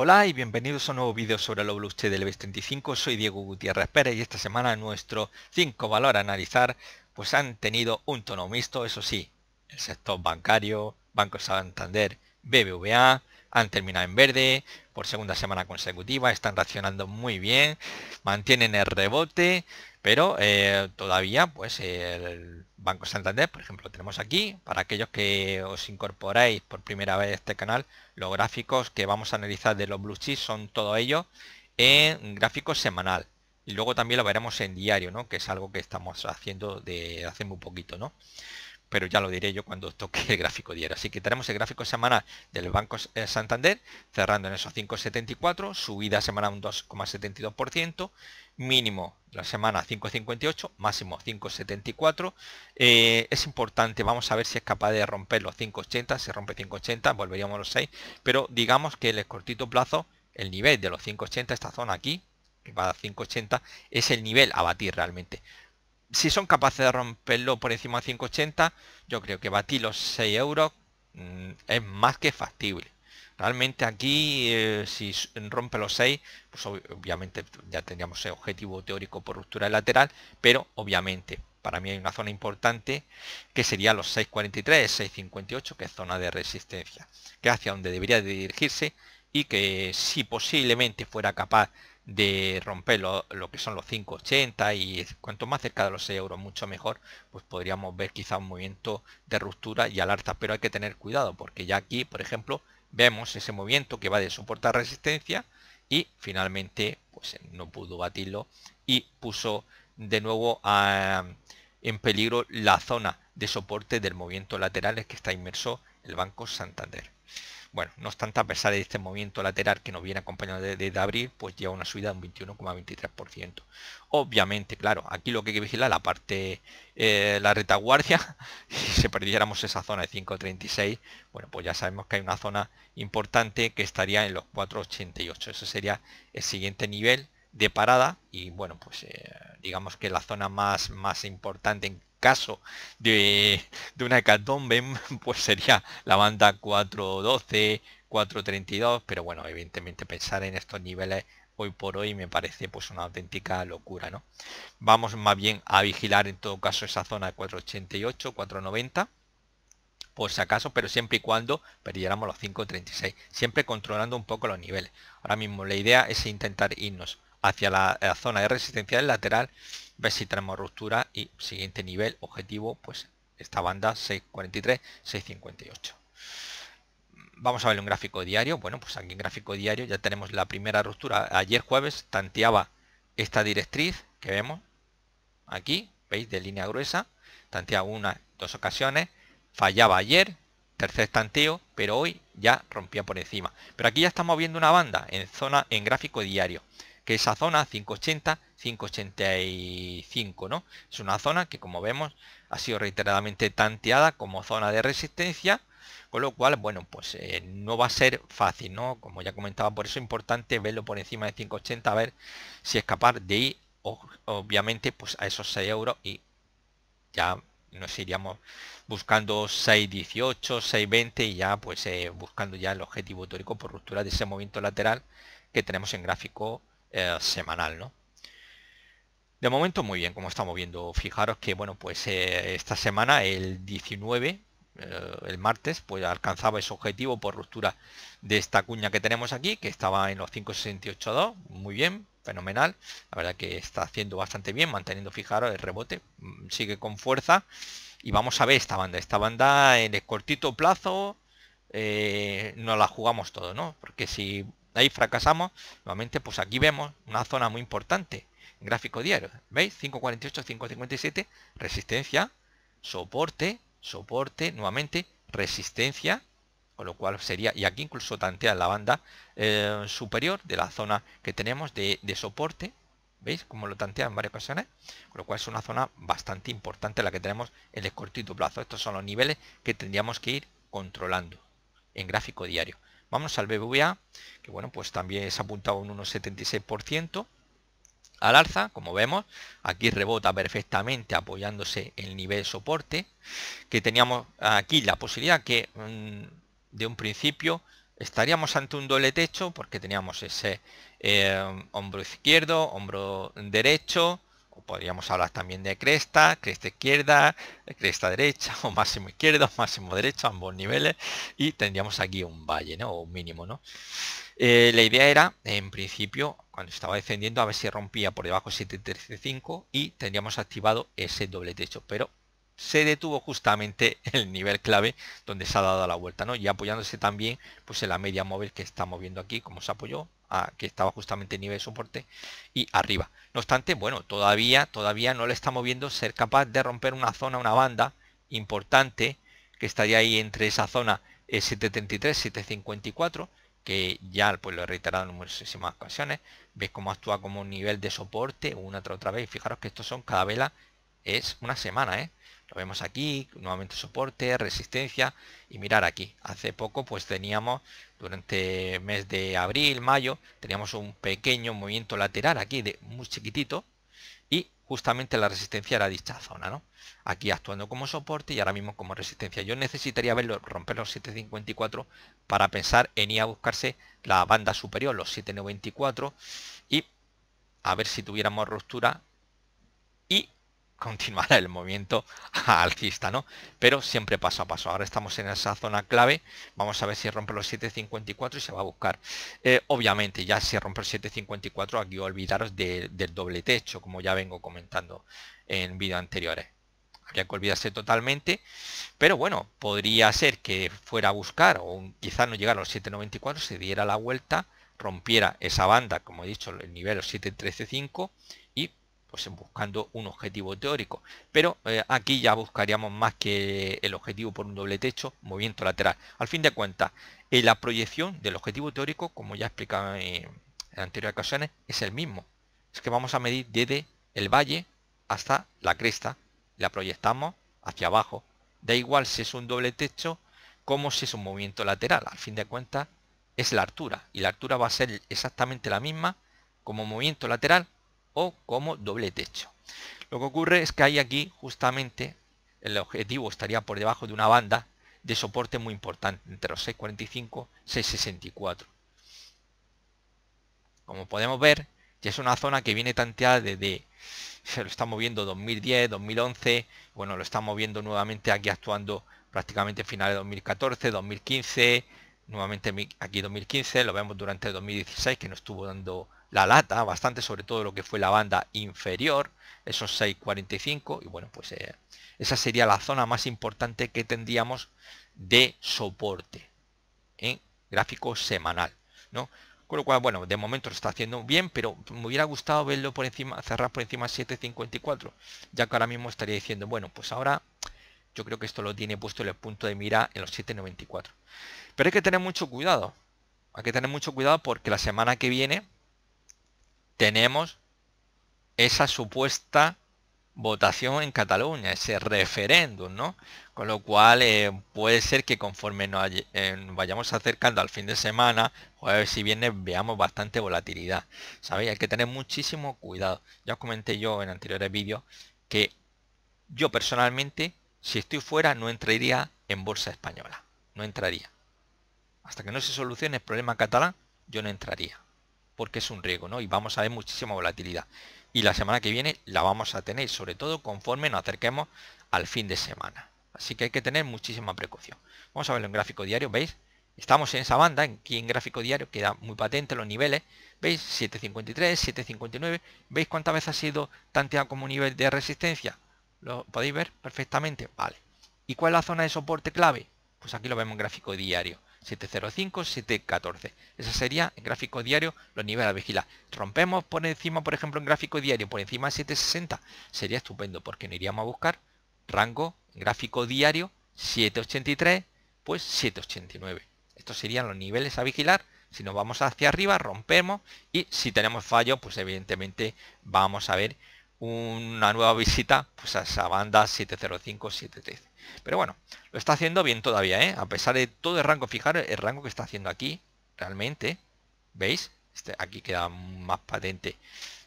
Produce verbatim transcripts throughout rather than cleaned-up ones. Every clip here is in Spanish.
Hola y bienvenidos a un nuevo vídeo sobre la Blue Chips del I BEX treinta y cinco, soy Diego Gutiérrez Pérez y esta semana nuestros cinco valores a analizar pues han tenido un tono mixto, eso sí, el sector bancario, Banco Santander, B B V A han terminado en verde por segunda semana consecutiva, están reaccionando muy bien, mantienen el rebote, pero eh, todavía pues el Banco Santander, por ejemplo, tenemos aquí, para aquellos que os incorporáis por primera vez a este canal, los gráficos que vamos a analizar de los Blue Chips son todos ellos en gráfico semanal. Y luego también lo veremos en diario, ¿no? Que es algo que estamos haciendo de hace muy poquito, ¿no? Pero ya lo diré yo cuando toque el gráfico diario. Así que tenemos el gráfico semanal del Banco Santander, cerrando en esos cinco setenta y cuatro, subida semanal un dos coma setenta y dos por ciento, mínimo la semana cinco cincuenta y ocho, máximo cinco setenta y cuatro. Eh, es importante, vamos a ver si es capaz de romper los cinco ochenta, si rompe cinco ochenta, volveríamos a los seis, pero digamos que en el cortito plazo, el nivel de los cinco ochenta, esta zona aquí, que va a cinco ochenta, es el nivel a batir realmente. Si son capaces de romperlo por encima de cinco ochenta, yo creo que batir los seis euros mmm, es más que factible. Realmente aquí, eh, si rompe los seis, pues obviamente ya tendríamos el objetivo teórico por ruptura lateral, pero obviamente para mí hay una zona importante que sería los seis cuarenta y tres, seis cincuenta y ocho, que es zona de resistencia, que es hacia donde debería dirigirse y que si posiblemente fuera capaz de romper lo, lo que son los cinco ochenta y cuanto más cerca de los seis euros mucho mejor, pues podríamos ver quizá un movimiento de ruptura y al alza, pero hay que tener cuidado porque ya aquí por ejemplo vemos ese movimiento que va de soportar resistencia y finalmente pues no pudo batirlo y puso de nuevo a, en peligro la zona de soporte del movimiento lateral en que está inmerso el Banco Santander. Bueno, no obstante, a pesar de este movimiento lateral que nos viene acompañado desde, desde abril, pues lleva una subida de un veintiuno coma veintitrés por ciento. Obviamente, claro, aquí lo que hay que vigilar es la parte, eh, la retaguardia. Si se perdiéramos esa zona de cinco treinta y seis, bueno, pues ya sabemos que hay una zona importante que estaría en los cuatro ochenta y ocho. Eso sería el siguiente nivel de parada y, bueno, pues eh, digamos que la zona más, más importante en caso de, de una hecatombe pues sería la banda cuatro doce, cuatro treinta y dos, pero bueno, evidentemente pensar en estos niveles hoy por hoy me parece pues una auténtica locura, ¿no? Vamos más bien a vigilar en todo caso esa zona de cuatro ochenta y ocho, cuatro noventa por si acaso, pero siempre y cuando perdiéramos los cinco treinta y seis, siempre controlando un poco los niveles. Ahora mismo la idea es intentar irnos hacia la, la zona de resistencia del lateral, ver si tenemos ruptura y siguiente nivel objetivo pues esta banda seis cuarenta y tres, seis cincuenta y ocho. Vamos a ver un gráfico diario. Bueno, pues aquí en gráfico diario ya tenemos la primera ruptura. Ayer jueves tanteaba esta directriz que vemos aquí, veis, de línea gruesa, tanteaba una, dos ocasiones, fallaba ayer, tercer tanteo, pero hoy ya rompía por encima. Pero aquí ya estamos viendo una banda en zona en gráfico diario, que esa zona cinco ochenta, cinco ochenta y cinco, ¿no? Es una zona que como vemos ha sido reiteradamente tanteada como zona de resistencia, con lo cual, bueno, pues eh, no va a ser fácil, ¿no? Como ya comentaba, por eso es importante verlo por encima de cinco ochenta, a ver si es capaz de ir, obviamente, pues a esos seis euros y ya nos iríamos buscando seis dieciocho, seis veinte y ya pues eh, buscando ya el objetivo teórico por ruptura de ese movimiento lateral que tenemos en gráfico Eh, semanal, ¿no? De momento muy bien, como estamos viendo. Fijaros que, bueno, pues eh, esta semana, el diecinueve, eh, el martes, pues alcanzaba ese objetivo por ruptura de esta cuña que tenemos aquí, que estaba en los cinco sesenta y ocho punto dos, muy bien, fenomenal. La verdad que está haciendo bastante bien, manteniendo, fijaros, el rebote, sigue con fuerza. Y vamos a ver esta banda, esta banda en el cortito plazo eh, nos la jugamos todo, ¿no? Porque si ahí fracasamos, nuevamente pues aquí vemos una zona muy importante en gráfico diario, ¿veis? cinco cuarenta y ocho, cinco cincuenta y siete, resistencia, soporte, soporte, nuevamente resistencia, con lo cual sería, y aquí incluso tantea la banda eh, superior de la zona que tenemos de, de soporte, ¿veis? Como lo tantea en varias ocasiones, con lo cual es una zona bastante importante la que tenemos en el cortito plazo. Estos son los niveles que tendríamos que ir controlando en gráfico diario. Vamos al B B V A, que bueno, pues también se ha apuntado un uno setenta y seis por ciento al alza, como vemos, aquí rebota perfectamente apoyándose el nivel de soporte, que teníamos aquí la posibilidad que de un principio estaríamos ante un doble techo porque teníamos ese eh, hombro izquierdo, hombro derecho, o podríamos hablar también de cresta, cresta izquierda, cresta derecha, o máximo izquierdo, máximo derecho, ambos niveles, y tendríamos aquí un valle, ¿no? O un mínimo, ¿no? Eh, la idea era, en principio, cuando estaba descendiendo, a ver si rompía por debajo siete treinta y cinco y tendríamos activado ese doble techo, pero se detuvo justamente el nivel clave donde se ha dado la vuelta, ¿no? Y apoyándose también pues en la media móvil que estamos viendo aquí, como se apoyó, a, que estaba justamente en nivel de soporte y arriba. No obstante, bueno, todavía, todavía no le estamos viendo ser capaz de romper una zona, una banda importante que estaría ahí entre esa zona eh, siete treinta y tres, siete cincuenta y cuatro, que ya pues lo he reiterado en muchísimas ocasiones. Veis cómo actúa como un nivel de soporte una tras otra vez. Y fijaros que estos son, cada vela es una semana, ¿eh? Lo vemos aquí, nuevamente soporte, resistencia, y mirar aquí. Hace poco pues teníamos, durante el mes de abril, mayo, teníamos un pequeño movimiento lateral aquí, de muy chiquitito, y justamente la resistencia era dicha zona, ¿no? Aquí actuando como soporte y ahora mismo como resistencia. Yo necesitaría verlo, romper los siete cincuenta y cuatro para pensar en ir a buscarse la banda superior, los siete noventa y cuatro, y a ver si tuviéramos ruptura y continuará el movimiento alcista, ¿no? Pero siempre paso a paso. Ahora estamos en esa zona clave. Vamos a ver si rompe los siete cincuenta y cuatro y se va a buscar. Eh, obviamente, ya si rompe los siete cincuenta y cuatro, aquí olvidaros de, del doble techo, como ya vengo comentando en vídeos anteriores. Habría que olvidarse totalmente. Pero bueno, podría ser que fuera a buscar, o quizás no llegara a los siete noventa y cuatro, se diera la vuelta, rompiera esa banda, como he dicho, el nivel siete trece cinco, y pues buscando un objetivo teórico, pero eh, aquí ya buscaríamos más que el objetivo por un doble techo, movimiento lateral. Al fin de cuentas, eh, la proyección del objetivo teórico, como ya he explicado en anteriores ocasiones, es el mismo. Es que vamos a medir desde el valle hasta la cresta, la proyectamos hacia abajo. Da igual si es un doble techo como si es un movimiento lateral. Al fin de cuentas, es la altura, y la altura va a ser exactamente la misma como movimiento lateral o como doble techo. Lo que ocurre es que hay aquí justamente el objetivo estaría por debajo de una banda de soporte muy importante, entre los seis cuarenta y cinco y seis sesenta y cuatro. Como podemos ver, ya es una zona que viene tanteada desde, se lo estamos viendo dos mil diez, dos mil once, bueno, lo estamos viendo nuevamente aquí actuando prácticamente finales de dos mil catorce, dos mil quince, nuevamente aquí dos mil quince, lo vemos durante dos mil dieciséis, que nos estuvo dando la lata bastante, sobre todo lo que fue la banda inferior, esos seis cuarenta y cinco, y bueno, pues eh, esa sería la zona más importante que tendríamos de soporte en gráfico semanal, ¿no? Con lo cual, bueno, de momento lo está haciendo bien, pero me hubiera gustado verlo por encima, cerrar por encima siete cincuenta y cuatro, ya que ahora mismo estaría diciendo, bueno, pues ahora yo creo que esto lo tiene puesto en el punto de mira en los siete noventa y cuatro. Pero hay que tener mucho cuidado, hay que tener mucho cuidado porque la semana que viene tenemos esa supuesta votación en Cataluña, ese referéndum, ¿no? Con lo cual eh, puede ser que conforme nos eh, vayamos acercando al fin de semana, jueves y viernes, veamos bastante volatilidad, ¿sabéis? Hay que tener muchísimo cuidado. Ya os comenté yo en anteriores vídeos que yo personalmente, si estoy fuera, no entraría en bolsa española, no entraría. Hasta que no se solucione el problema catalán, yo no entraría, porque es un riesgo, ¿no? Y vamos a ver muchísima volatilidad. Y la semana que viene la vamos a tener, sobre todo conforme nos acerquemos al fin de semana. Así que hay que tener muchísima precaución. Vamos a verlo en gráfico diario, ¿veis? Estamos en esa banda, aquí en gráfico diario queda muy patente los niveles. ¿Veis? siete cincuenta y tres, siete cincuenta y nueve. ¿Veis cuántas veces ha sido tanteado como nivel de resistencia? ¿Lo podéis ver perfectamente? Vale. ¿Y cuál es la zona de soporte clave? Pues aquí lo vemos en gráfico diario. siete cero cinco, siete catorce. Ese sería en gráfico diario los niveles a vigilar. Rompemos por encima, por ejemplo, en gráfico diario, por encima de siete sesenta, sería estupendo, porque no iríamos a buscar rango en gráfico diario siete ochenta y tres, pues siete ochenta y nueve. Estos serían los niveles a vigilar. Si nos vamos hacia arriba, rompemos, y si tenemos fallo, pues evidentemente vamos a ver una nueva visita pues a esa banda siete cero cinco, siete trece. Pero bueno, lo está haciendo bien todavía, ¿eh? A pesar de todo el rango, fijaros el rango que está haciendo aquí, realmente, ¿veis? Este, aquí queda más patente,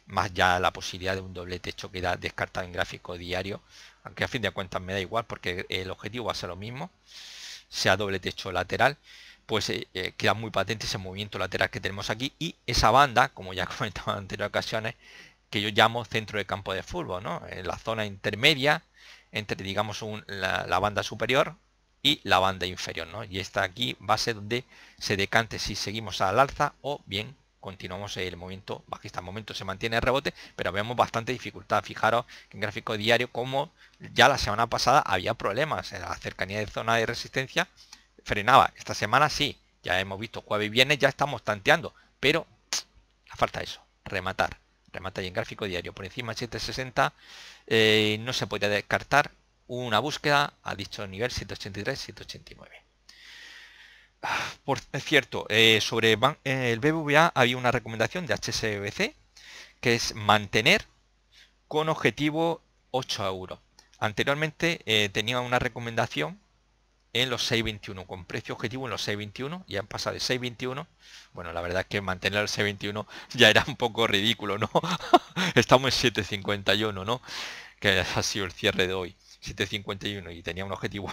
más ya la posibilidad de un doble techo queda descartado en gráfico diario, aunque a fin de cuentas me da igual porque el objetivo va a ser lo mismo, sea doble techo lateral. pues eh, eh, queda muy patente ese movimiento lateral que tenemos aquí y esa banda, como ya he comentado en anteriores ocasiones, que yo llamo centro de campo de fútbol, ¿no? En la zona intermedia entre, digamos, un, la, la banda superior y la banda inferior, ¿no? Y esta aquí va a ser donde se decante si seguimos al alza o bien continuamos el movimiento bajista. De momento se mantiene el rebote, pero vemos bastante dificultad. Fijaros que en gráfico diario, como ya la semana pasada había problemas en la cercanía de zona de resistencia, frenaba. Esta semana sí, ya hemos visto jueves y viernes, ya estamos tanteando, pero la falta de eso, rematar. Remata y en gráfico diario por encima de siete sesenta, eh, no se podía descartar una búsqueda a dicho nivel siete ochenta y tres siete ochenta y nueve. Por cierto, eh, sobre el B B V A había una recomendación de H S B C que es mantener con objetivo ocho euros. Anteriormente eh, tenía una recomendación en los seis veintiuno, con precio objetivo en los seis veintiuno, y han pasado de seis veintiuno. Bueno, la verdad es que mantener el seis veintiuno ya era un poco ridículo, ¿no? Estamos en siete cincuenta y uno, ¿no? Que ha sido el cierre de hoy, siete cincuenta y uno, y tenía un objetivo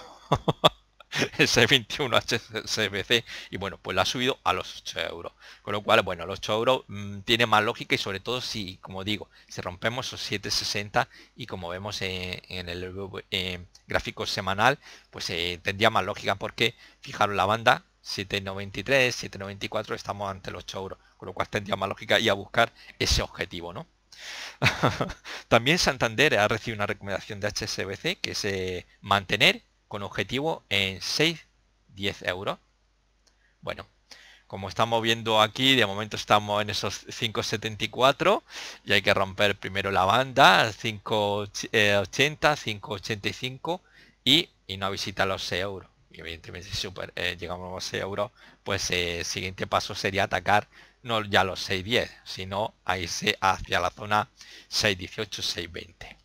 el seis veintiuno H S B C, y bueno, pues la ha subido a los ocho euros, con lo cual, bueno, los ocho euros mmm, tiene más lógica, y sobre todo si, como digo, si rompemos los siete sesenta, y como vemos en, en el eh, gráfico semanal, pues eh, tendría más lógica, porque fijaros la banda siete noventa y tres siete noventa y cuatro, estamos ante los ocho euros, con lo cual tendría más lógica y a buscar ese objetivo, ¿no? También Santander ha recibido una recomendación de H S B C que es eh, mantener con objetivo en seis diez euros. Bueno, como estamos viendo aquí, de momento estamos en esos cinco setenta y cuatro y hay que romper primero la banda cinco ochenta cinco ochenta y cinco y, y no visitar los seis euros. Y evidentemente si super, eh, llegamos a los seis euros, pues eh, el siguiente paso sería atacar no ya los seis diez, sino a irse hacia la zona seis dieciocho seis veinte.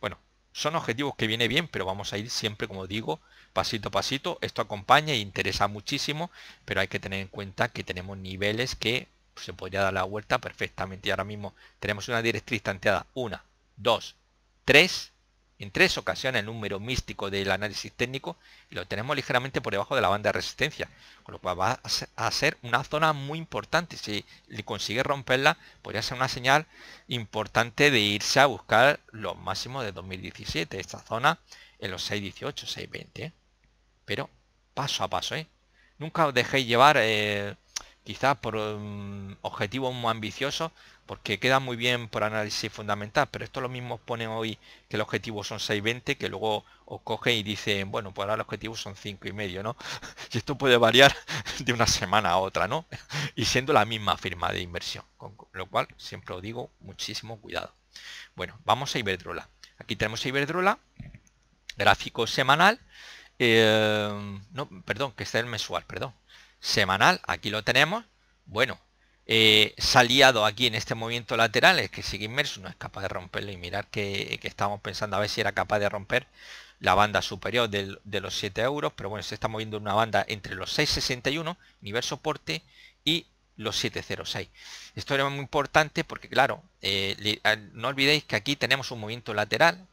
Bueno, son objetivos que viene bien, pero vamos a ir siempre, como digo, pasito a pasito. Esto acompaña e interesa muchísimo, pero hay que tener en cuenta que tenemos niveles que se podría dar la vuelta perfectamente. Y ahora mismo tenemos una directriz tanteada una, dos, tres, en tres ocasiones el número místico del análisis técnico, y lo tenemos ligeramente por debajo de la banda de resistencia, con lo cual va a ser una zona muy importante. Si le consigue romperla, podría ser una señal importante de irse a buscar los máximos de dos mil diecisiete, esta zona en los seis dieciocho seis veinte, ¿eh? Pero paso a paso, ¿eh? Nunca os dejéis llevar eh, quizás por um, objetivos muy ambiciosos, porque queda muy bien por análisis fundamental, pero esto lo mismo ponen hoy que el objetivo son seis veinte, que luego os cogen y dicen, bueno, pues ahora el objetivo son cinco y medio, ¿no? Y esto puede variar de una semana a otra, ¿no? Y siendo la misma firma de inversión, con lo cual siempre os digo, muchísimo cuidado. Bueno, vamos a Iberdrola. Aquí tenemos a Iberdrola, gráfico semanal, eh, no, perdón, que este es el mensual, perdón, semanal, aquí lo tenemos, bueno. Eh, se ha liado aquí en este movimiento lateral, es que sigue inmerso, no es capaz de romperlo, y mirar que, que estábamos pensando a ver si era capaz de romper la banda superior del, de los siete euros, pero bueno, se está moviendo una banda entre los seis sesenta y uno, nivel soporte, y los siete cero seis. Esto era muy importante porque, claro, eh, no olvidéis que aquí tenemos un movimiento lateral,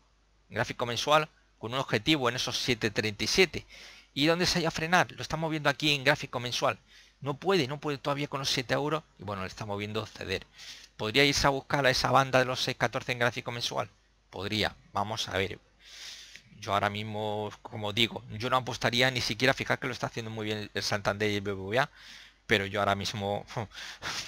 gráfico mensual, con un objetivo en esos siete treinta y siete, y donde se haya frenar, lo estamos viendo aquí en gráfico mensual. No puede, no puede todavía con los siete euros. Y bueno, le estamos viendo ceder. ¿Podría irse a buscar a esa banda de los seis catorce en gráfico mensual? Podría, vamos a ver. Yo ahora mismo, como digo, yo no apostaría ni siquiera, fijar que lo está haciendo muy bien el Santander y el B B V A, pero yo ahora mismo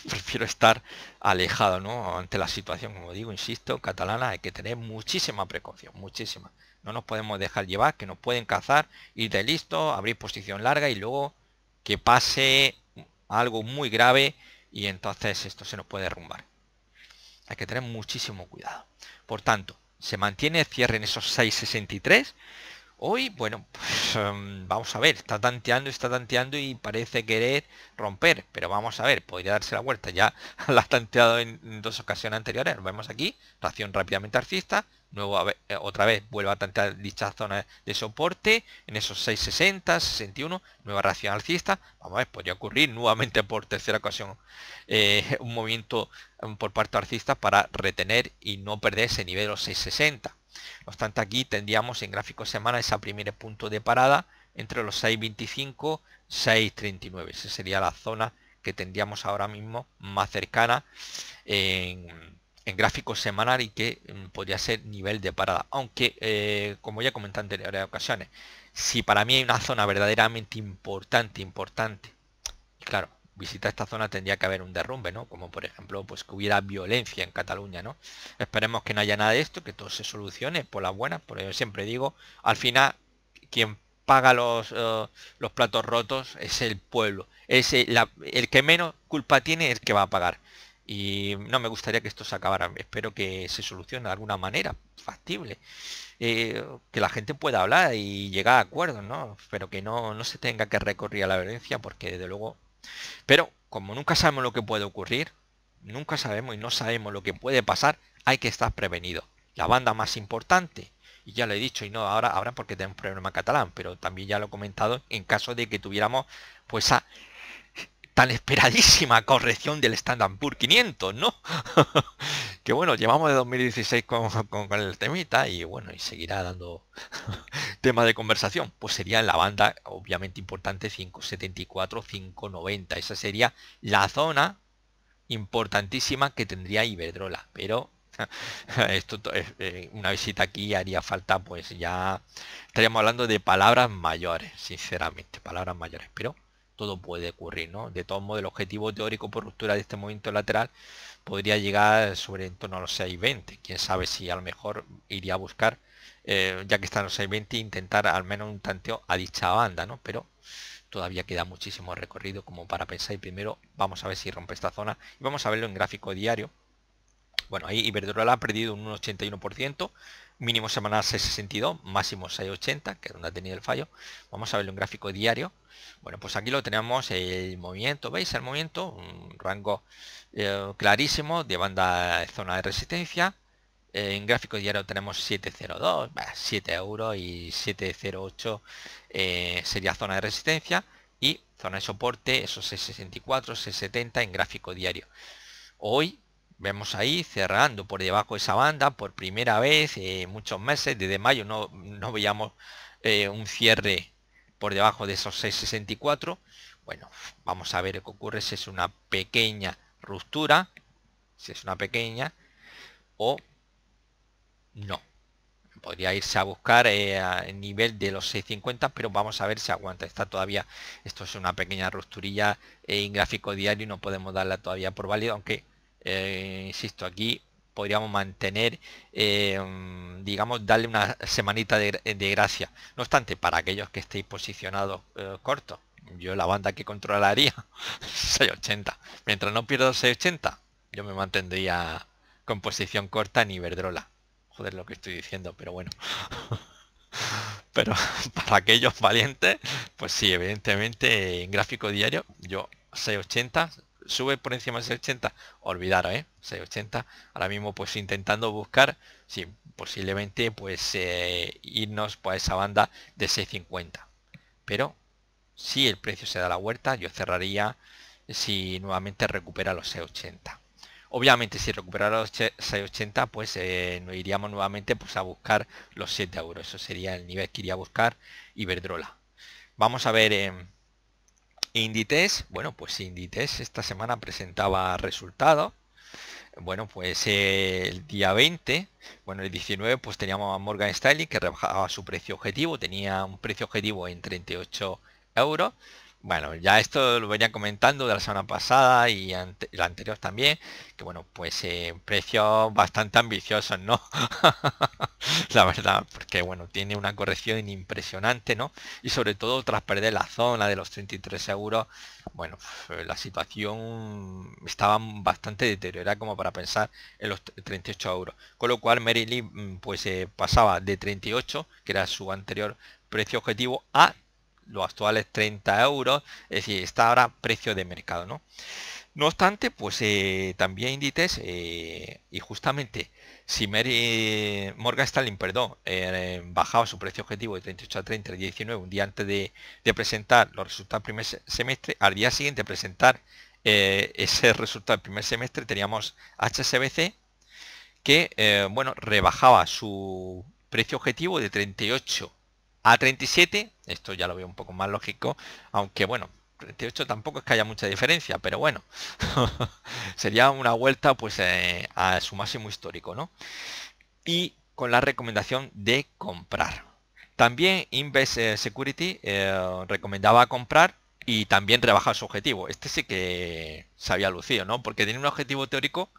prefiero estar alejado, ¿no? Ante la situación, como digo, insisto, catalana, hay que tener muchísima precaución, muchísima. No nos podemos dejar llevar, que nos pueden cazar, ir de listo, abrir posición larga y luego que pase algo muy grave y entonces esto se nos puede derrumbar. Hay que tener muchísimo cuidado. Por tanto, se mantiene el cierre en esos seis sesenta y tres. Hoy, bueno, pues, um, vamos a ver, está tanteando, está tanteando y parece querer romper, pero vamos a ver, podría darse la vuelta. Ya la ha tanteado en dos ocasiones anteriores, lo vemos aquí, reacción rápidamente alcista, luego a ver, eh, otra vez vuelve a tantear dicha zona de soporte en esos seis sesenta, seis sesenta y uno, nueva reacción alcista. Vamos a ver, podría ocurrir nuevamente por tercera ocasión eh, un movimiento por parte alcista para retener y no perder ese nivel de los seis sesenta. No obstante, aquí tendríamos en gráfico semana ese primer punto de parada entre los seis veinticinco, seis treinta y nueve. Esa sería la zona que tendríamos ahora mismo más cercana en, en gráfico semanal y que mmm, podría ser nivel de parada. Aunque, eh, como ya comenté en anteriores ocasiones, si para mí hay una zona verdaderamente importante, importante, y claro, visita esta zona tendría que haber un derrumbe, ¿no? Como por ejemplo, pues que hubiera violencia en Cataluña, ¿no? Esperemos que no haya nada de esto, que todo se solucione por las buenas, porque yo siempre digo, al final, quien paga los, uh, los platos rotos es el pueblo. Es el, la, el que menos culpa tiene es el que va a pagar. Y no me gustaría que esto se acabara. Espero que se solucione de alguna manera factible. Eh, que la gente pueda hablar y llegar a acuerdos, ¿no? Pero que no, no se tenga que recurrir a la violencia, porque desde luego... Pero como nunca sabemos lo que puede ocurrir, nunca sabemos y no sabemos lo que puede pasar, hay que estar prevenido. La banda más importante, y ya lo he dicho, y no ahora, ahora porque tenemos un problema catalán, pero también ya lo he comentado, en caso de que tuviéramos pues esa tan esperadísima corrección del Standard Poor's quinientos, ¿no? Que bueno, llevamos de dos mil dieciséis con, con, con el temita y bueno, y seguirá dando tema de conversación. Pues sería en la banda, obviamente importante, cinco setenta y cuatro, cinco noventa. Esa sería la zona importantísima que tendría Iberdrola. Pero esto eh, una visita aquí haría falta, pues ya estaríamos hablando de palabras mayores, sinceramente, palabras mayores. Pero todo puede ocurrir, ¿no? De todos modos, el objetivo teórico por ruptura de este movimiento lateral podría llegar sobre en torno a los seis veinte. Quién sabe si a lo mejor iría a buscar, eh, ya que están los seis veinte, intentar al menos un tanteo a dicha banda, ¿no? Pero todavía queda muchísimo recorrido como para pensar. Y primero vamos a ver si rompe esta zona. Y vamos a verlo en gráfico diario. Bueno, ahí Iberdrola ha perdido un uno coma ochenta y uno por ciento. Mínimo semanal seis sesenta y dos, máximo seis ochenta, que es donde ha tenido el fallo. Vamos a verlo en gráfico diario. Bueno, pues aquí lo tenemos, el movimiento, ¿veis? El movimiento, un rango eh, clarísimo de banda, zona de resistencia. Eh, en gráfico diario tenemos siete cero dos, siete euros, y siete cero ocho eh, sería zona de resistencia. Y zona de soporte, esos seis sesenta y cuatro, seis setenta en gráfico diario. Hoy vemos ahí cerrando por debajo de esa banda por primera vez eh, muchos meses. Desde mayo no, no veíamos eh, un cierre por debajo de esos seis sesenta y cuatro. Bueno, vamos a ver qué ocurre, si es una pequeña ruptura, si es una pequeña o no. Podría irse a buscar eh, el nivel de los seis cincuenta, pero vamos a ver si aguanta. Está todavía, esto es una pequeña rupturilla eh, en gráfico diario y no podemos darla todavía por válida, aunque Eh, insisto, aquí podríamos mantener, eh, digamos, darle una semanita de, de gracia. No obstante, para aquellos que estéis posicionados eh, cortos, yo la banda que controlaría seis ochenta. Mientras no pierdo seis ochenta, yo me mantendría con posición corta en Iberdrola. Joder lo que estoy diciendo, pero bueno. Pero para aquellos valientes, pues sí, evidentemente en gráfico diario, yo seis ochenta... Sube por encima de seis ochenta, olvidaros, ¿eh? seis ochenta, ahora mismo pues intentando buscar, sí, posiblemente pues eh, irnos por esa banda de seis cincuenta. Pero si el precio se da la vuelta, yo cerraría si nuevamente recupera los seis ochenta. Obviamente si recupera los seis ochenta, pues eh, nos iríamos nuevamente pues a buscar los siete euros. Eso sería el nivel que iría a buscar Iberdrola. Vamos a ver... Eh, Inditex, bueno, pues Inditex esta semana presentaba resultados. Bueno, pues eh, el día veinte, bueno, el diecinueve, pues teníamos a Morgan Stanley que rebajaba su precio objetivo, tenía un precio objetivo en treinta y ocho euros. Bueno, ya esto lo venía comentando de la semana pasada y ante, la anterior también, que bueno, pues eh, precios bastante ambiciosos, ¿no? La verdad, porque bueno, tiene una corrección impresionante, ¿no? Y sobre todo tras perder la zona de los treinta y tres euros, bueno, la situación estaba bastante deteriorada como para pensar en los treinta y ocho euros. Con lo cual Merrill Lynch pues eh, pasaba de treinta y ocho, que era su anterior precio objetivo, a los actuales treinta euros, es decir, está ahora precio de mercado, ¿no? No obstante, pues eh, también Inditex, eh, y justamente si Mary, Morgan Stanley, perdón, eh, bajaba su precio objetivo de treinta y ocho a treinta el diecinueve, un día antes de, de presentar los resultados del primer semestre, al día siguiente presentar eh, ese resultado del primer semestre, teníamos H S B C, que, eh, bueno, rebajaba su precio objetivo de 38 A treinta y siete, esto ya lo veo un poco más lógico, aunque bueno, treinta y ocho tampoco es que haya mucha diferencia, pero bueno, sería una vuelta pues eh, a su máximo histórico, ¿no? Y con la recomendación de comprar. También Invest Security eh, recomendaba comprar y también rebajar su objetivo. Este sí que se había lucido, ¿no? Porque tenía un objetivo teórico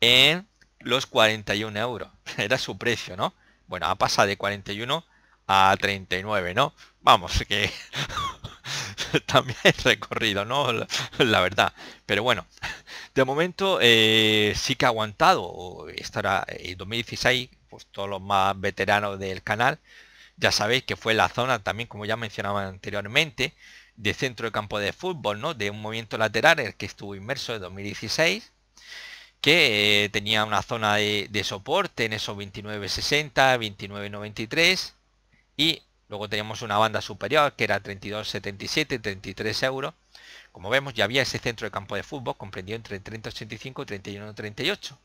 en los cuarenta y un euros. Era su precio, ¿no? Bueno, ha pasado de cuarenta y uno a treinta y nueve, ¿no? Vamos, que también es recorrido, ¿no? La verdad. Pero bueno, de momento eh, sí que ha aguantado. Esto era el dos mil dieciséis, pues todos los más veteranos del canal. Ya sabéis que fue la zona también, como ya mencionaba anteriormente, de centro de campo de fútbol, ¿no? De un movimiento lateral en el que estuvo inmerso en dos mil dieciséis, que eh, tenía una zona de, de soporte en esos veintinueve sesenta, veintinueve noventa y tres, y luego teníamos una banda superior que era treinta y dos setenta y siete, treinta y tres euros. Como vemos, ya había ese centro de campo de fútbol comprendido entre treinta ochenta y cinco y treinta y uno treinta y ocho.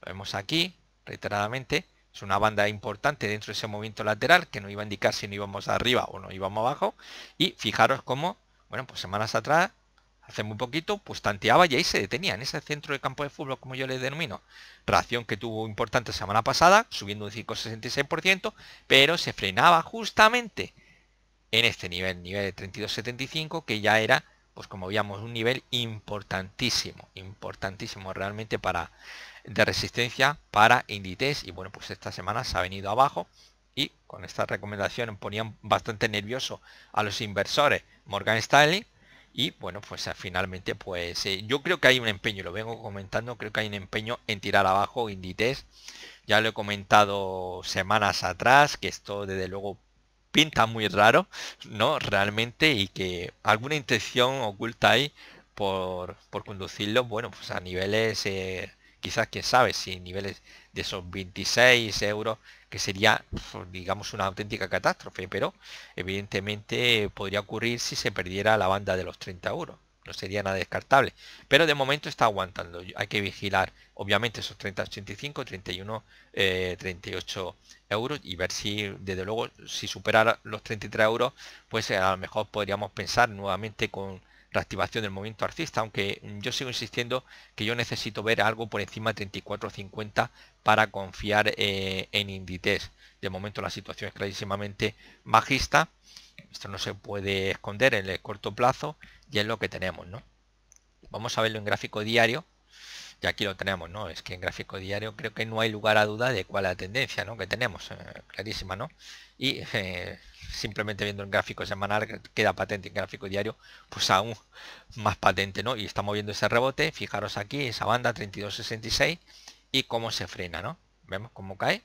Lo vemos aquí reiteradamente. Es una banda importante dentro de ese movimiento lateral que nos iba a indicar si no íbamos arriba o no íbamos abajo. Y fijaros cómo, bueno, pues semanas atrás, hace muy poquito, pues tanteaba y ahí se detenía en ese centro de campo de fútbol, como yo le denomino. Reacción que tuvo importante semana pasada, subiendo un cinco coma sesenta y seis por ciento, pero se frenaba justamente en este nivel, nivel de treinta y dos setenta y cinco, que ya era, pues como veíamos, un nivel importantísimo, importantísimo realmente para... de resistencia para Inditex. Y bueno, pues esta semana se ha venido abajo y con esta recomendación ponían bastante nervioso a los inversores Morgan Stanley. Y bueno, pues finalmente pues eh, yo creo que hay un empeño, lo vengo comentando, creo que hay un empeño en tirar abajo Inditex. Ya lo he comentado semanas atrás que esto desde luego pinta muy raro, ¿no? Realmente, y que alguna intención oculta hay por, por conducirlo, bueno, pues a niveles... Eh, quizás, quién sabe, si niveles de esos veintiséis euros, que sería, digamos, una auténtica catástrofe, pero evidentemente podría ocurrir si se perdiera la banda de los treinta euros. No sería nada descartable, pero de momento está aguantando. Hay que vigilar, obviamente, esos treinta ochenta y cinco, treinta y uno, eh, treinta y ocho euros y ver si, desde luego, si supera los treinta y tres euros, pues a lo mejor podríamos pensar nuevamente con... reactivación del movimiento alcista, aunque yo sigo insistiendo que yo necesito ver algo por encima de treinta y cuatro cincuenta para confiar eh, en Inditex. De momento la situación es clarísimamente bajista, esto no se puede esconder en el corto plazo y es lo que tenemos, ¿no? Vamos a verlo en gráfico diario y aquí lo tenemos, ¿no? Es que en gráfico diario creo que no hay lugar a duda de cuál es la tendencia, ¿no? Que tenemos, eh, clarísima, ¿no? Y eh, simplemente viendo el gráfico semanal queda patente, en gráfico diario pues aún más patente, ¿no? Y estamos viendo ese rebote, fijaros aquí, esa banda treinta y dos sesenta y seis y cómo se frena, ¿no? Vemos cómo cae.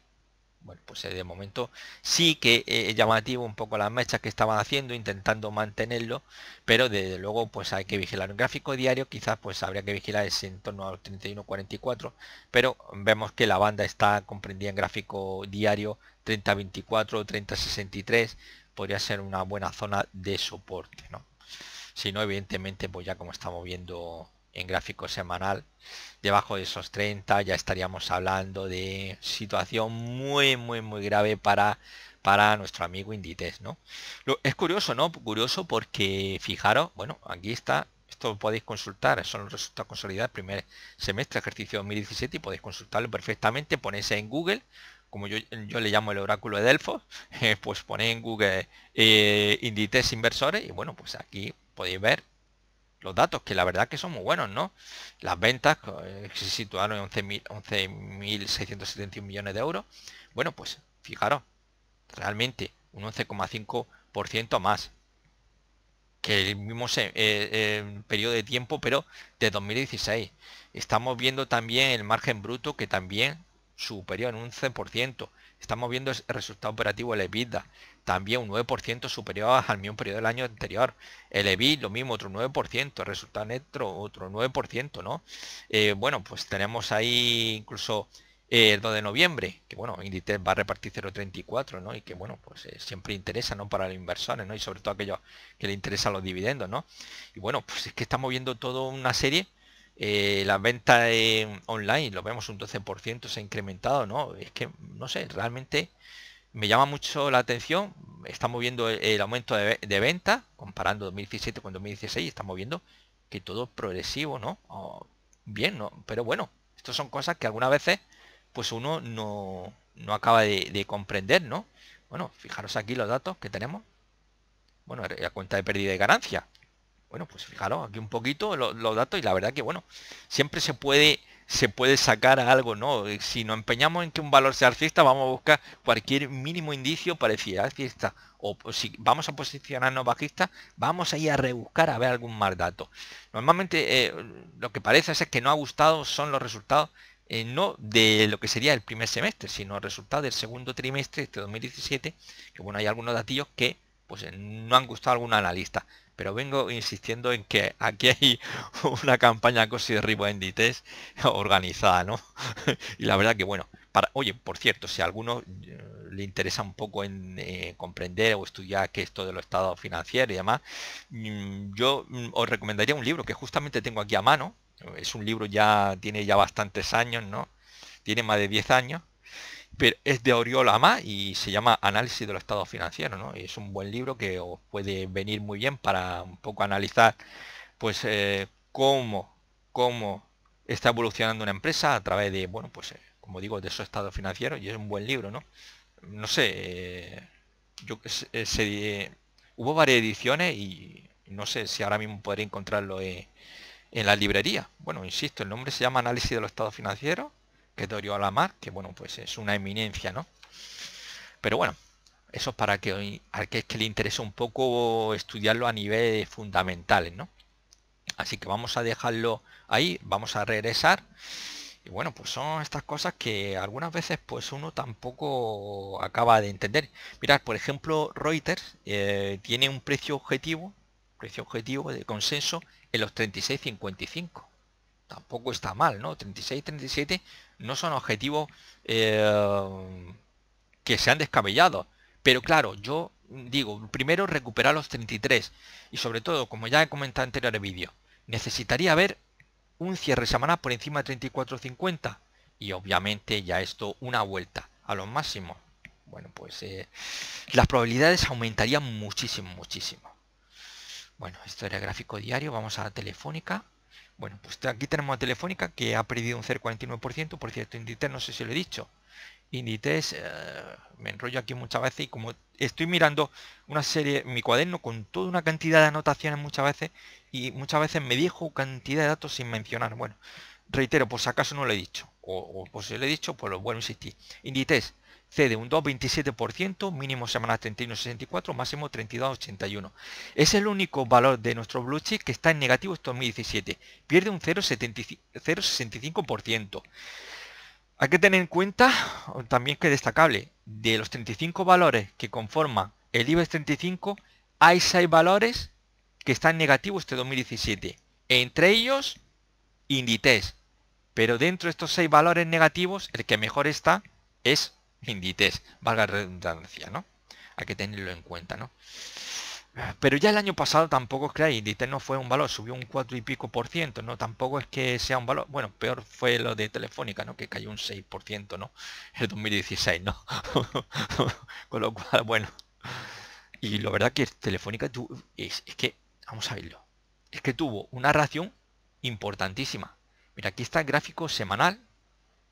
Bueno, pues de momento sí que es llamativo un poco las mechas que estaban haciendo, intentando mantenerlo, pero desde luego pues hay que vigilar el gráfico diario, quizás pues habría que vigilar ese en torno a los treinta y uno cuarenta y cuatro, pero vemos que la banda está comprendida en gráfico diario treinta veinticuatro, treinta sesenta y tres, podría ser una buena zona de soporte, ¿no? Si no, evidentemente, pues ya como estamos viendo en gráfico semanal, debajo de esos treinta ya estaríamos hablando de situación muy muy muy grave para para nuestro amigo Inditex, ¿no? Lo, es curioso, ¿no? Curioso porque fijaros, bueno, aquí está, esto lo podéis consultar, son los resultados consolidados primer semestre ejercicio dos mil diecisiete y podéis consultarlo perfectamente, ponéis en Google, como yo, yo le llamo el oráculo de Delfos, eh, pues ponéis en Google eh, Inditex inversores y bueno, pues aquí podéis ver los datos, que la verdad que son muy buenos, ¿no? Las ventas eh, se situaron en once mil seiscientos setenta y un millones de euros. Bueno, pues fijaros, realmente un once coma cinco por ciento más que el mismo eh, eh, periodo de tiempo, pero de dos mil dieciséis. Estamos viendo también el margen bruto, que también superior en un once por ciento. Estamos viendo el resultado operativo, el EBITDA, también un nueve por ciento superior al mismo periodo del año anterior. El E B I T, lo mismo, otro nueve por ciento. El resultado neto, otro nueve por ciento, ¿no? Eh, bueno, pues tenemos ahí incluso eh, el dos de noviembre, que bueno, Inditex va a repartir cero coma treinta y cuatro, ¿no? Y que bueno, pues eh, siempre interesa, ¿no? Para los inversores, ¿no? Y sobre todo aquellos que le interesan los dividendos, ¿no? Y bueno, pues es que estamos viendo toda una serie. Eh, las ventas eh, online, lo vemos un doce por ciento, se ha incrementado, ¿no? Es que, no sé, realmente me llama mucho la atención. estamos viendo el aumento de, de venta, comparando dos mil diecisiete con dos mil dieciséis, estamos viendo que todo es progresivo, ¿no? O bien, ¿no? Pero bueno, estas son cosas que algunas veces pues uno no, no acaba de, de comprender, ¿no? Bueno, fijaros aquí los datos que tenemos. Bueno, la cuenta de pérdida y ganancia. Bueno, pues fijaros aquí un poquito los, los datos, y la verdad que, bueno, siempre se puede... se puede sacar algo, ¿no? Si nos empeñamos en que un valor sea alcista, vamos a buscar cualquier mínimo indicio parecido a alcista. O si vamos a posicionarnos bajista, vamos a ir a rebuscar a ver algún más dato. Normalmente eh, lo que parece es que no ha gustado son los resultados, eh, no de lo que sería el primer semestre, sino los resultados del segundo trimestre de este dos mil diecisiete, que bueno, hay algunos datillos que pues no han gustado a algún analista. Pero vengo insistiendo en que aquí hay una campaña casi de ribo en Inditex organizada, ¿no? Y la verdad que, bueno, para, oye, por cierto, si a alguno le interesa un poco en eh, comprender o estudiar qué es todo de los estados financieros y demás, yo os recomendaría un libro que justamente tengo aquí a mano. Es un libro ya, tiene ya bastantes años, ¿no? Tiene más de diez años. Pero es de Oriol Amat y se llama Análisis de los estados financieros, ¿no? Es un buen libro que os puede venir muy bien para un poco analizar pues eh, cómo, cómo está evolucionando una empresa a través de, bueno, pues eh, como digo, de esos estados financieros, y es un buen libro, ¿no? No sé, eh, yo eh, se, eh, hubo varias ediciones y no sé si ahora mismo podré encontrarlo eh, en la librería. Bueno, insisto, el nombre se llama Análisis de los estados financieros, que es de Oriol Amat, que bueno, pues es una eminencia, ¿no? Pero bueno, eso es para que al que es que le interesa un poco estudiarlo a niveles fundamentales, ¿no? Así que vamos a dejarlo ahí, vamos a regresar. Y bueno, pues son estas cosas que algunas veces pues uno tampoco acaba de entender. Mirad, por ejemplo, Reuters eh, tiene un precio objetivo, precio objetivo de consenso en los treinta y seis cincuenta y cinco. Tampoco está mal, ¿no? treinta y seis, treinta y siete no son objetivos eh, que sean descabellados. Pero claro, yo digo, primero recuperar los treinta y tres. Y sobre todo, como ya he comentado en anteriores vídeos, necesitaría ver un cierre semanal por encima de treinta y cuatro cincuenta. Y obviamente ya esto una vuelta a los máximos. Bueno, pues eh, las probabilidades aumentarían muchísimo, muchísimo. Bueno, esto era el gráfico diario. Vamos a la Telefónica. Bueno, pues aquí tenemos a Telefónica, que ha perdido un cero coma cuarenta y nueve por ciento. Por cierto, Inditex, no sé si lo he dicho. Inditex, eh, me enrollo aquí muchas veces, y como estoy mirando una serie, mi cuaderno con toda una cantidad de anotaciones muchas veces, y muchas veces me dijo cantidad de datos sin mencionar. Bueno, reitero, por si acaso no lo he dicho, o, o por si lo he dicho, pues lo vuelvo a insistir. Inditex cede un dos coma veintisiete por ciento, mínimo semanal treinta y uno sesenta y cuatro, máximo treinta y dos ochenta y uno. Es el único valor de nuestro Blue Chips que está en negativo este dos mil diecisiete. Pierde un cero coma sesenta y cinco por ciento. Hay que tener en cuenta, también que destacable, de los treinta y cinco valores que conforman el IBEX treinta y cinco, hay seis valores que están en negativo este dos mil diecisiete. Entre ellos, Inditex. Pero dentro de estos seis valores negativos, el que mejor está es Inditex, valga la redundancia, ¿no? Hay que tenerlo en cuenta, ¿no? Pero ya el año pasado tampoco es que Inditex no fue un valor, subió un cuatro y pico por ciento, ¿no? Tampoco es que sea un valor, bueno, peor fue lo de Telefónica, ¿no? Que cayó un seis por ciento, ¿no? El dos mil dieciséis, ¿no? Con lo cual, bueno, y la verdad que Telefónica tu... es, es que, vamos a verlo, es que tuvo una ración importantísima. Mira, aquí está el gráfico semanal,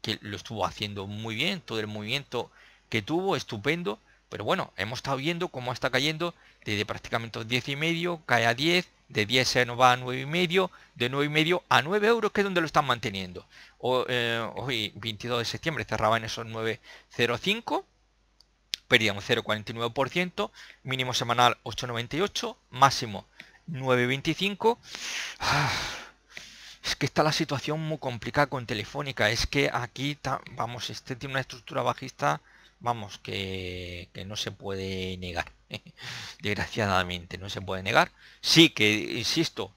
que lo estuvo haciendo muy bien, todo el movimiento que tuvo, estupendo. Pero bueno, hemos estado viendo cómo está cayendo desde prácticamente diez y medio, cae a diez, de diez se nos va a nueve y medio, de nueve y medio a nueve euros, que es donde lo están manteniendo. O, eh, hoy, veintidós de septiembre, cerraba en esos nueve cero cinco, pérdida un cero coma cuarenta y nueve por ciento, mínimo semanal ocho noventa y ocho, máximo nueve veinticinco. Ah. Es que está la situación muy complicada con Telefónica. Es que aquí, vamos, este tiene una estructura bajista, vamos, que, que no se puede negar. Desgraciadamente, no se puede negar. Sí que, insisto,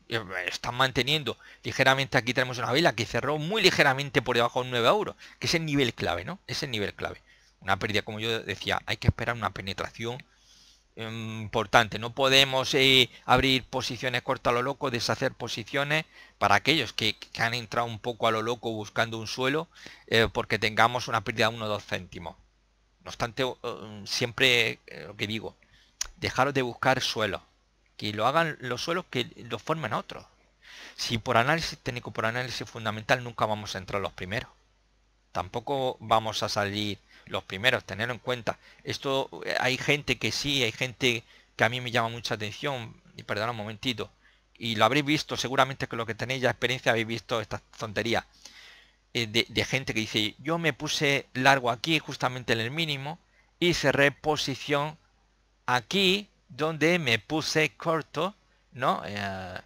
están manteniendo ligeramente. Aquí tenemos una vela que cerró muy ligeramente por debajo de nueve euros, que es el nivel clave, ¿no? Es el nivel clave. Una pérdida, como yo decía, hay que esperar una penetración importante. No podemos eh, abrir posiciones cortas a lo loco, deshacer posiciones para aquellos que, que han entrado un poco a lo loco buscando un suelo, eh, porque tengamos una pérdida de uno o dos céntimos. No obstante, eh, siempre eh, lo que digo, dejaros de buscar suelos, que lo hagan los suelos que los formen otros. Si por análisis técnico, por análisis fundamental, nunca vamos a entrar los primeros, tampoco vamos a salir los primeros. Tenerlo en cuenta. Esto hay gente que sí, hay gente que a mí me llama mucha atención, y perdona un momentito, y lo habréis visto seguramente, que lo que tenéis ya experiencia habéis visto estas tonterías eh, de, de gente que dice: yo me puse largo aquí justamente en el mínimo y cerré posición aquí donde me puse corto, ¿no? Eh,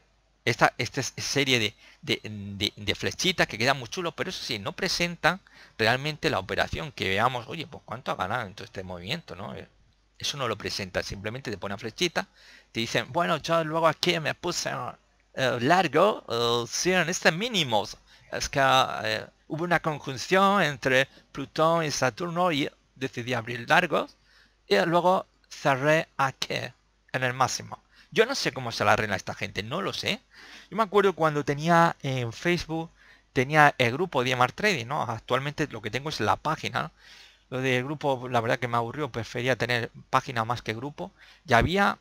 Esta, esta serie de, de, de, de flechitas que quedan muy chulos, pero eso sí, no presentan realmente la operación, que veamos, oye, pues cuánto ha ganado en todo este movimiento, ¿no? Eso no lo presenta, simplemente te ponen flechitas, te dicen, bueno, yo luego aquí me puse eh, largo, eh, sí, en este mínimos, es que eh, hubo una conjunción entre Plutón y Saturno y decidí abrir largos, y luego cerré aquí, en el máximo. Yo no sé cómo se la arregla esta gente, no lo sé. Yo me acuerdo cuando tenía en Facebook, tenía el grupo Diemar Trading, ¿no? Actualmente lo que tengo es la página. Lo del grupo, la verdad que me aburrió, prefería tener página más que grupo. Y había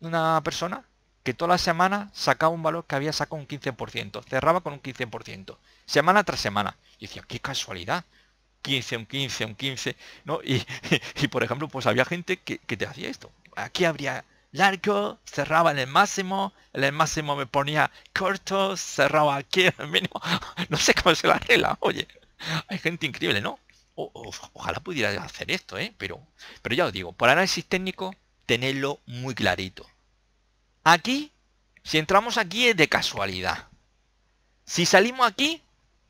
una persona que toda la semana sacaba un valor que había sacado un quince por ciento. Cerraba con un quince por ciento. Semana tras semana. Y decía, qué casualidad. quince, un quince, un quince. ¿No? Y, y, y por ejemplo, pues había gente que, que te hacía esto. Aquí habría... largo, cerraba en el máximo, en el máximo me ponía corto, cerraba aquí en el mínimo. No sé cómo se la arregla, oye. Hay gente increíble, ¿no? O, o, ojalá pudiera hacer esto, ¿eh? Pero, pero ya os digo, por análisis técnico, tenedlo muy clarito. Aquí, si entramos aquí es de casualidad. Si salimos aquí,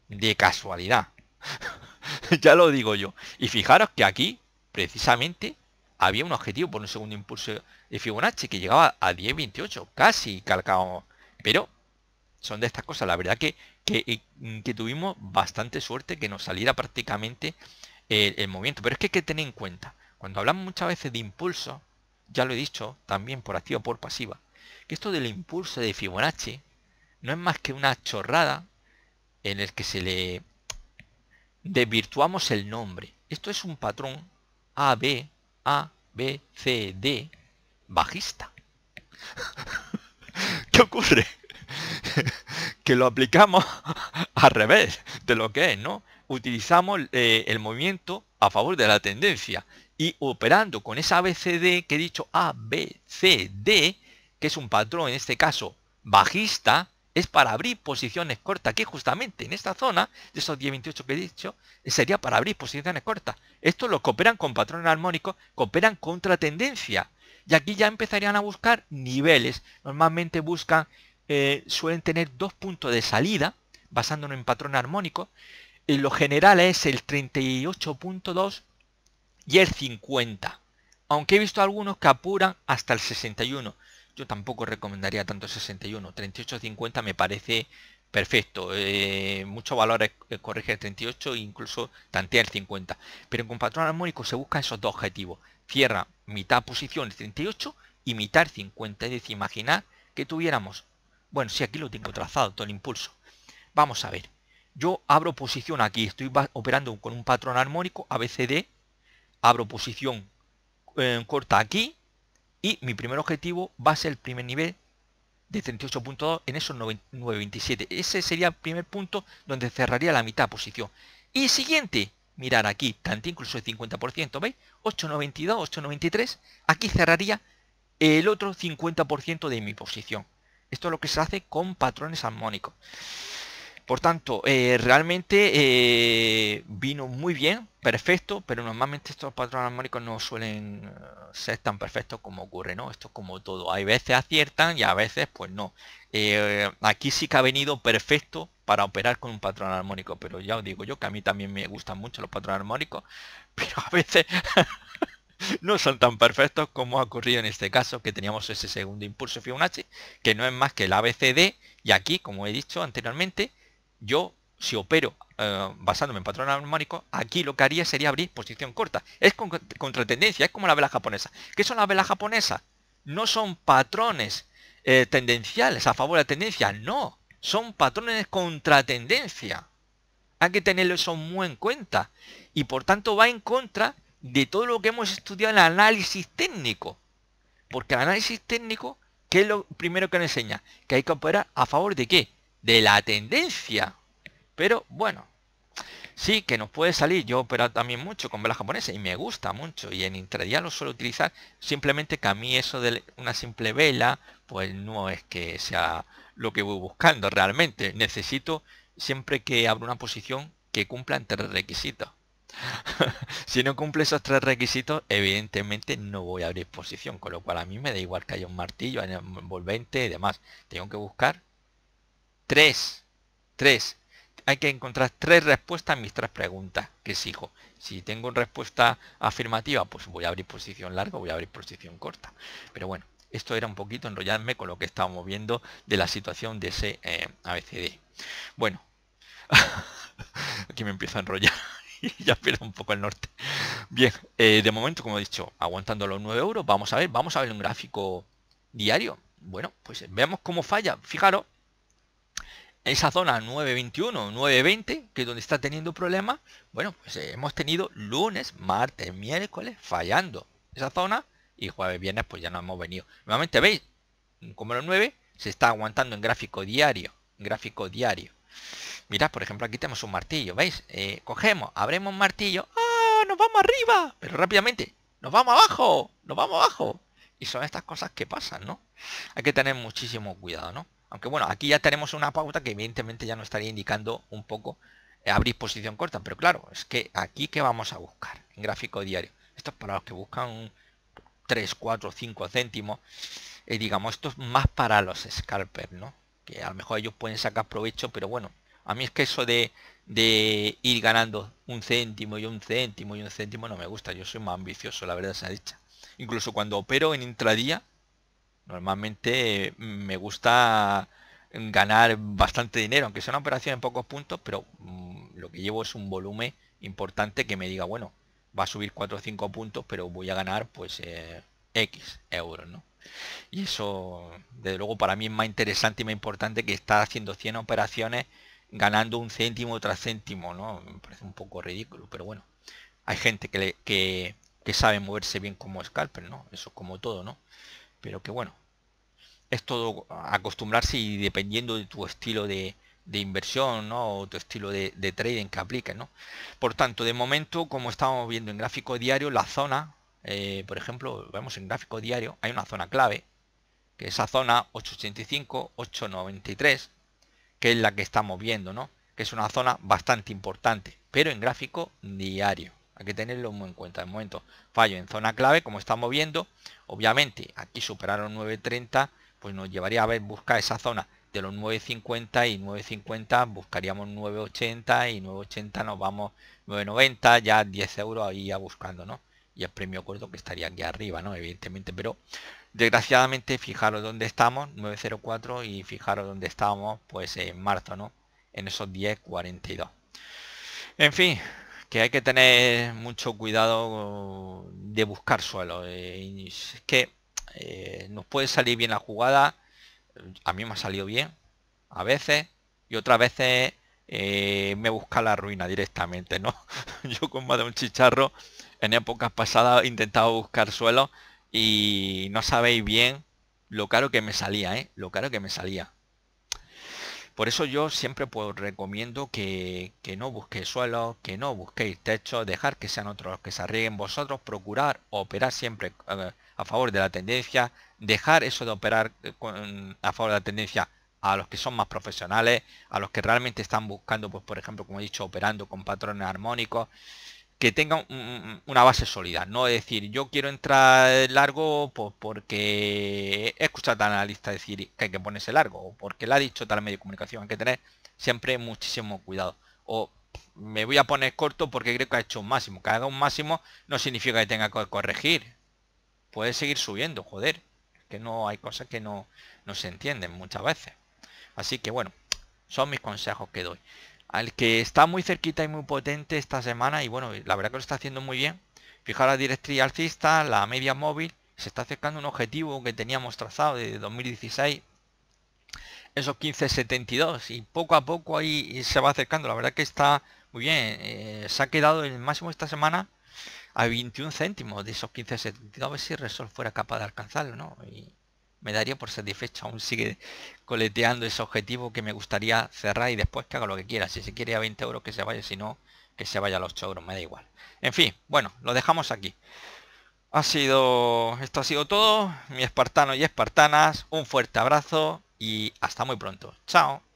de casualidad. Ya lo digo yo. Y fijaros que aquí, precisamente... había un objetivo por un segundo impulso de Fibonacci que llegaba a diez veintiocho, casi calcado. Pero son de estas cosas, la verdad que, que, que tuvimos bastante suerte que nos saliera prácticamente el, el movimiento. Pero es que hay que tener en cuenta, cuando hablamos muchas veces de impulso, ya lo he dicho también por activa o por pasiva, que esto del impulso de Fibonacci no es más que una chorrada en el que se le desvirtuamos el nombre. Esto es un patrón A B. A, B, C, D, bajista. ¿Qué ocurre? Que lo aplicamos al revés de lo que es, ¿no? Utilizamos eh, el movimiento a favor de la tendencia. Y operando con esa A B C D que he dicho, A, B, C, D, que es un patrón, en este caso, bajista, es para abrir posiciones cortas, que justamente en esta zona, de esos diez veintiocho que he dicho, sería para abrir posiciones cortas. Estos los que operan con patrones armónicos, que operan contra tendencia. Y aquí ya empezarían a buscar niveles. Normalmente buscan, eh, suelen tener dos puntos de salida, basándonos en patrones armónicos. Y lo general es el treinta y ocho punto dos y el cincuenta. Aunque he visto algunos que apuran hasta el sesenta y uno. Yo tampoco recomendaría tanto sesenta y uno, treinta y ocho cincuenta me parece perfecto. Eh, muchos valores corrige el treinta y ocho, incluso tantea el cincuenta. Pero con patrón armónico se buscan esos dos objetivos. Cierra mitad posición el treinta y ocho y mitad el cincuenta. Es decir, imaginar que tuviéramos... bueno, si sí, aquí lo tengo trazado, todo el impulso. Vamos a ver. Yo abro posición aquí. Estoy operando con un patrón armónico A B C D. Abro posición eh, corta aquí. Y mi primer objetivo va a ser el primer nivel de treinta y ocho punto dos en esos nueve veintisiete. Ese sería el primer punto donde cerraría la mitad posición. Y siguiente, mirar aquí, tanto incluso el cincuenta por ciento, ¿veis? ocho noventa y dos, ocho noventa y tres. Aquí cerraría el otro cincuenta por ciento de mi posición. Esto es lo que se hace con patrones armónicos. Por tanto, eh, realmente eh, vino muy bien, perfecto, pero normalmente estos patrones armónicos no suelen ser tan perfectos como ocurre, ¿no? Esto es como todo, hay veces aciertan y a veces pues no. Eh, aquí sí que ha venido perfecto para operar con un patrón armónico, pero ya os digo yo que a mí también me gustan mucho los patrones armónicos, pero a veces no son tan perfectos como ha ocurrido en este caso, que teníamos ese segundo impulso Fibonacci, que no es más que el A B C D, y aquí, como he dicho anteriormente, yo, si opero eh, basándome en patrón armónico, aquí lo que haría sería abrir posición corta. Es con, contra tendencia, es como la vela japonesa. ¿Qué son las velas japonesas? No son patrones eh, tendenciales a favor de la tendencia, no. Son patrones contra tendencia. Hay que tenerlo eso muy en cuenta. Y por tanto va en contra de todo lo que hemos estudiado en el análisis técnico. Porque el análisis técnico, ¿qué es lo primero que nos enseña? Que hay que operar a favor de ¿qué? De la tendencia. Pero bueno, sí que nos puede salir. Yo he operado también mucho con velas japonesas y me gusta mucho. Y en intradía lo suelo utilizar. Simplemente que a mí eso de una simple vela, pues no es que sea lo que voy buscando realmente. Necesito siempre que abro una posición que cumplan tres requisitos. Si no cumple esos tres requisitos, evidentemente no voy a abrir posición. Con lo cual a mí me da igual que haya un martillo, haya un envolvente y demás. Tengo que buscar tres. Tres. Hay que encontrar tres respuestas a mis tres preguntas que exijo. Si tengo una respuesta afirmativa, pues voy a abrir posición larga, voy a abrir posición corta. Pero bueno, esto era un poquito enrollarme con lo que estábamos viendo de la situación de ese eh, A B C D. Bueno, aquí me empiezo a enrollar y ya pierdo un poco el norte. Bien, eh, de momento, como he dicho, aguantando los nueve euros, vamos a ver, vamos a ver un gráfico diario. Bueno, pues veamos cómo falla. Fijaros. Esa zona nueve veintiuno, nueve veinte, que es donde está teniendo problemas, bueno, pues hemos tenido lunes, martes, miércoles fallando esa zona y jueves, viernes, pues ya no hemos venido. Nuevamente veis, como los nueve, se está aguantando en gráfico diario, gráfico diario. Mirad, por ejemplo, aquí tenemos un martillo, ¿veis? Eh, cogemos, abrimos un martillo, ¡ah, nos vamos arriba! Pero rápidamente, ¡nos vamos abajo! ¡Nos vamos abajo! Y son estas cosas que pasan, ¿no? Hay que tener muchísimo cuidado, ¿no? Aunque bueno, aquí ya tenemos una pauta que evidentemente ya nos estaría indicando un poco eh, abrir posición corta. Pero claro, es que aquí que vamos a buscar en gráfico diario. Esto es para los que buscan tres, cuatro, cinco céntimos. Eh, digamos, esto es más para los scalpers, ¿no? Que a lo mejor ellos pueden sacar provecho, pero bueno. A mí es que eso de, de ir ganando un céntimo y un céntimo y un céntimo no me gusta. Yo soy más ambicioso, la verdad se ha dicho. Incluso cuando opero en intradía, normalmente me gusta ganar bastante dinero, aunque sea una operación en pocos puntos, pero lo que llevo es un volumen importante que me diga, bueno, va a subir cuatro o cinco puntos, pero voy a ganar pues eh, X euros, ¿no? Y eso, desde luego, para mí es más interesante y más importante que estar haciendo cien operaciones ganando un céntimo tras céntimo, ¿no? Me parece un poco ridículo, pero bueno, hay gente que, le, que, que sabe moverse bien como scalper, ¿no? Eso es como todo, ¿no? Pero que bueno, es todo acostumbrarse y dependiendo de tu estilo de, de inversión, ¿no? O tu estilo de, de trading que apliques, ¿no? Por tanto, de momento, como estamos viendo en gráfico diario, la zona, eh, por ejemplo, vemos en gráfico diario, hay una zona clave, que esa zona ocho ochenta y cinco, ocho noventa y tres, que es la que estamos viendo, ¿no? Que es una zona bastante importante, pero en gráfico diario. Hay que tenerlo muy en cuenta. De momento fallo en zona clave, como estamos viendo. Obviamente aquí superaron nueve treinta, pues nos llevaría a ver buscar esa zona de los nueve cincuenta y nueve cincuenta, buscaríamos nueve ochenta y nueve ochenta nos vamos nueve noventa, ya diez euros ahí ya buscando, ¿no? Y el premio corto que estaría aquí arriba, ¿no? Evidentemente, pero desgraciadamente fijaros dónde estamos, nueve cero cuatro, y fijaros dónde estábamos pues en marzo, ¿no? En esos diez cuarenta y dos. En fin, que hay que tener mucho cuidado de buscar suelo. Es que eh, nos puede salir bien la jugada. A mí me ha salido bien a veces y otras veces eh, me busca la ruina directamente, ¿no? Yo con más de un chicharro en épocas pasadas he intentado buscar suelo y no sabéis bien lo caro que me salía, ¿eh? Lo caro que me salía. Por eso yo siempre pues, recomiendo que, que no busquéis suelos, que no busquéis techos, dejar que sean otros los que se arriesguen vosotros, procurar operar siempre eh, a favor de la tendencia, dejar eso de operar eh, con, a favor de la tendencia a los que son más profesionales, a los que realmente están buscando, pues por ejemplo, como he dicho, operando con patrones armónicos, que tengan un, una base sólida. No es decir, yo quiero entrar largo pues, porque he escuchado al analista decir que hay que ponerse largo, o porque le ha dicho tal medio de comunicación. Hay que tener siempre muchísimo cuidado. O me voy a poner corto porque creo que ha hecho un máximo. Que haga un máximo no significa que tenga que corregir. Puede seguir subiendo, joder. Es que no hay cosas que no, no se entienden muchas veces. Así que bueno, son mis consejos que doy. Al que está muy cerquita y muy potente esta semana, y bueno, la verdad que lo está haciendo muy bien. Fijaros la directriz alcista, la media móvil, se está acercando un objetivo que teníamos trazado desde dos mil dieciséis, esos quince setenta y dos, y poco a poco ahí se va acercando. La verdad que está muy bien, eh, se ha quedado el máximo esta semana a veintiún céntimos de esos quince setenta, a ver si Resol fuera capaz de alcanzarlo, ¿no? Y me daría por satisfecho, aún sigue coleteando ese objetivo que me gustaría cerrar y después que haga lo que quiera. Si se quiere a veinte euros que se vaya, si no, que se vaya a los ocho euros, me da igual. En fin, bueno, lo dejamos aquí. Ha sido, esto ha sido todo, mi espartano y espartanas, un fuerte abrazo y hasta muy pronto. Chao.